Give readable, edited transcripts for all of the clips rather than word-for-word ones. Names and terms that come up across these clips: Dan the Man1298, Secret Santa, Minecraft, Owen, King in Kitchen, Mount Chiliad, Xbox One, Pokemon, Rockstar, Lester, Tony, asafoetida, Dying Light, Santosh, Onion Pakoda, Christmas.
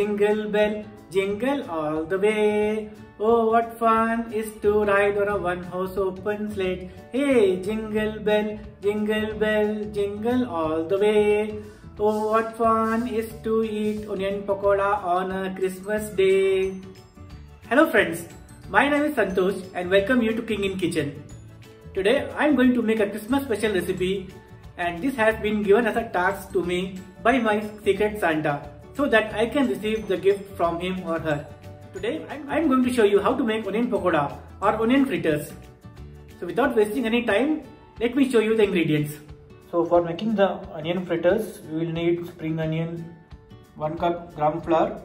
Jingle bell, jingle all the way. Oh, what fun is to ride on a one-horse open sleigh. Hey, jingle bell, jingle all the way. Oh, what fun is to eat onion pakoda on a Christmas day. Hello friends, my name is Santosh and welcome you to King in Kitchen. Today I am going to make a Christmas special recipe, and this has been given as a task to me by my Secret Santa, so that I can receive the gift from him or her. Today I am going to show you how to make onion pakoda or onion fritters. So without wasting any time, let me show you the ingredients. So for making the onion fritters, we will need spring onion, 1 cup gram flour,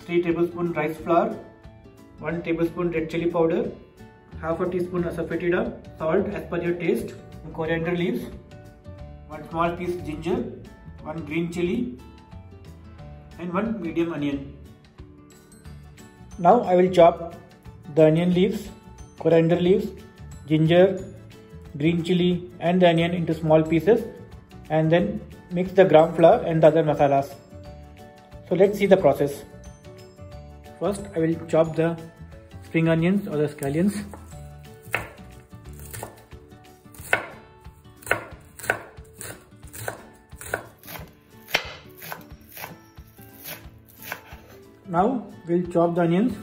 3 tablespoon rice flour, 1 tablespoon red chili powder, half a teaspoon asafoetida, salt as per your taste, coriander leaves, 1 small piece ginger, 1 green chili and 1 medium onion. Now I will chop the onion leaves, coriander leaves, ginger, green chili and the onion into small pieces, and then mix the gram flour and the other masalas. So let's see the process. First I will chop the spring onions or the scallions. Now we'll chop the onions.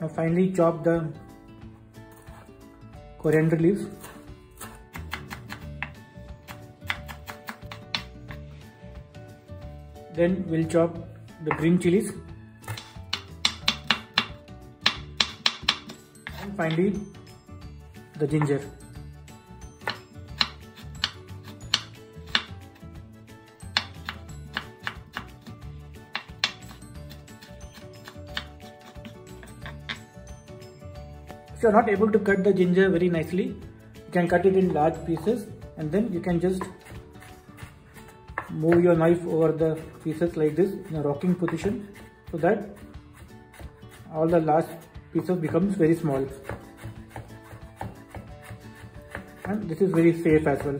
Now finally chop the coriander leaves. Then we'll chop the green chilies. Finally, the ginger. If you are not able to cut the ginger very nicely, you can cut it in large pieces and then you can just move your knife over the pieces like this in a rocking position, so that all the last pieces becomes very small, and this is very safe as well.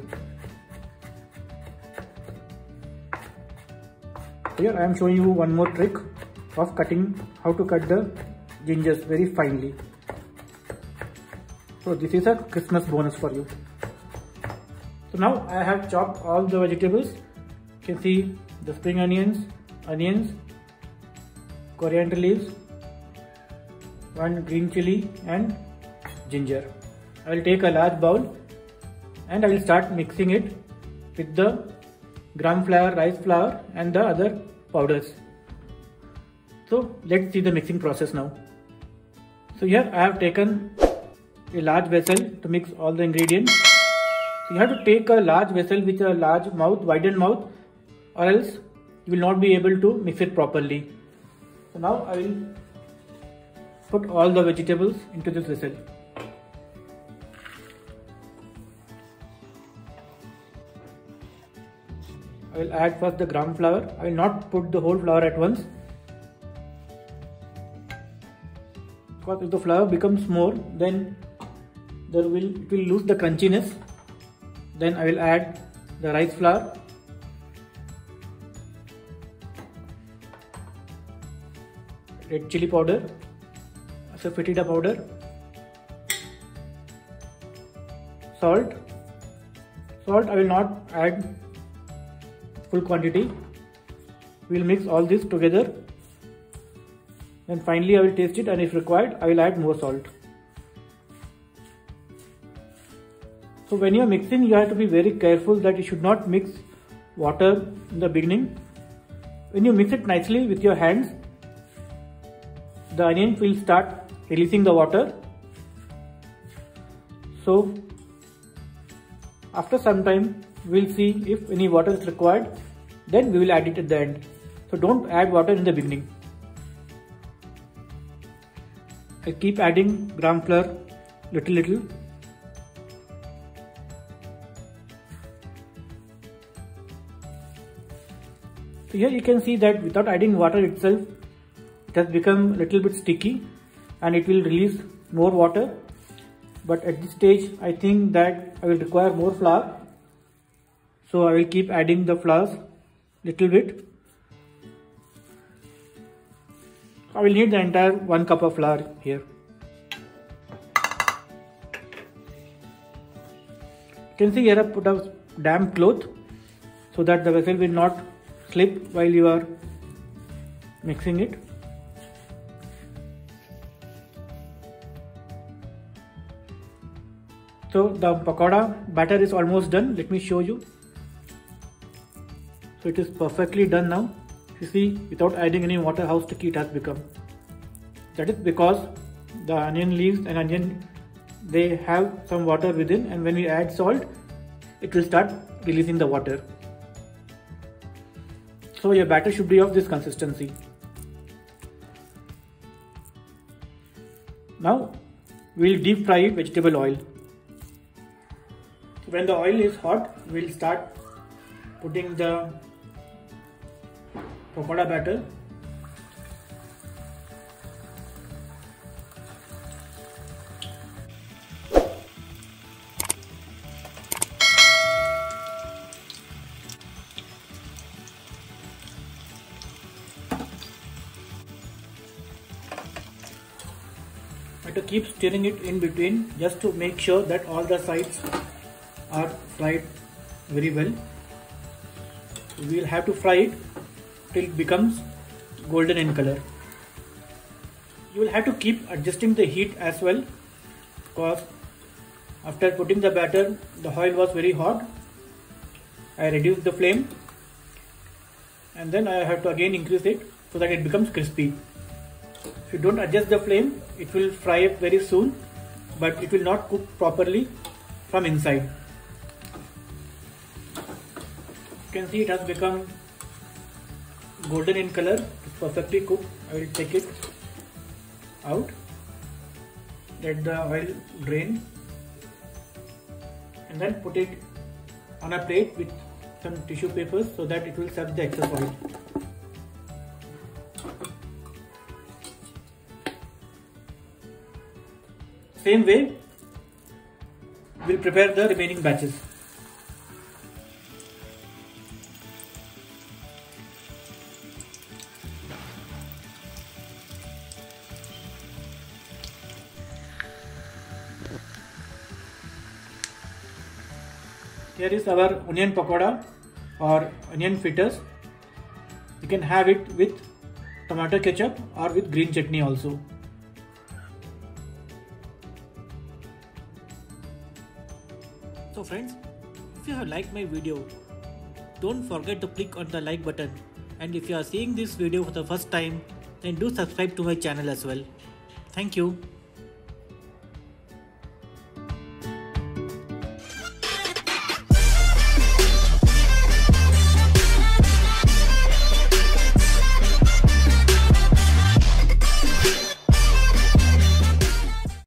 Here I am showing you one more trick of cutting, how to cut the gingers very finely. So this is a Christmas bonus for you. So now I have chopped all the vegetables. You can see the spring onions, coriander leaves, 1 green chili and ginger. I will take a large bowl and I will start mixing it with the gram flour, rice flour and the other powders. So let's see the mixing process now. So here I have taken a large vessel to mix all the ingredients. So you have to take a large vessel with a large mouth, widened mouth, or else you will not be able to mix it properly. So now I will put all the vegetables into this vessel. I will add first the gram flour. I will not put the whole flour at once, because if the flour becomes more, then it will lose the crunchiness. Then I will add the rice flour. Red chili powder. Asafoetida powder, salt. I will not add full quantity. We will mix all this together. Then finally I will taste it, and if required I will add more salt. So when you are mixing, you have to be very careful that you should not mix water in the beginning. When you mix it nicely with your hands, the onion will start releasing the water. So after some time we will see if any water is required, then we will add it at the end. So don't add water in the beginning. I keep adding gram flour little. So here you can see that without adding water itself has become little bit sticky and it will release more water, but at this stage I think that I will require more flour, so I will keep adding the flour little bit. I will need the entire 1 cup of flour here. You can see here I put a damp cloth so that the vessel will not slip while you are mixing it. So the pakoda batter is almost done. Let me show you. So it is perfectly done now. You see, without adding any water, how sticky it has become. That is because the onion leaves and onion, they have some water within, and when we add salt, it will start releasing the water. So your batter should be of this consistency. Now we will deep fry vegetable oil. When the oil is hot, we will start putting the pakoda batter. I have to keep stirring it in between just to make sure that all the sides are fried very well. We will have to fry it till it becomes golden in color. You will have to keep adjusting the heat as well, because after putting the batter, the oil was very hot. I reduced the flame and then I have to again increase it so that it becomes crispy. If you don't adjust the flame, it will fry up very soon, but it will not cook properly from inside. You can see it has become golden in color. It's perfectly cooked. I will take it out. Let the oil drain and then put it on a plate with some tissue paper so that it will suck the excess oil. Same way, we will prepare the remaining batches. Here is our onion pakoda or onion fritters. You can have it with tomato ketchup or with green chutney also. So friends, if you have liked my video, don't forget to click on the like button, and if you are seeing this video for the first time, then do subscribe to my channel as well. Thank you.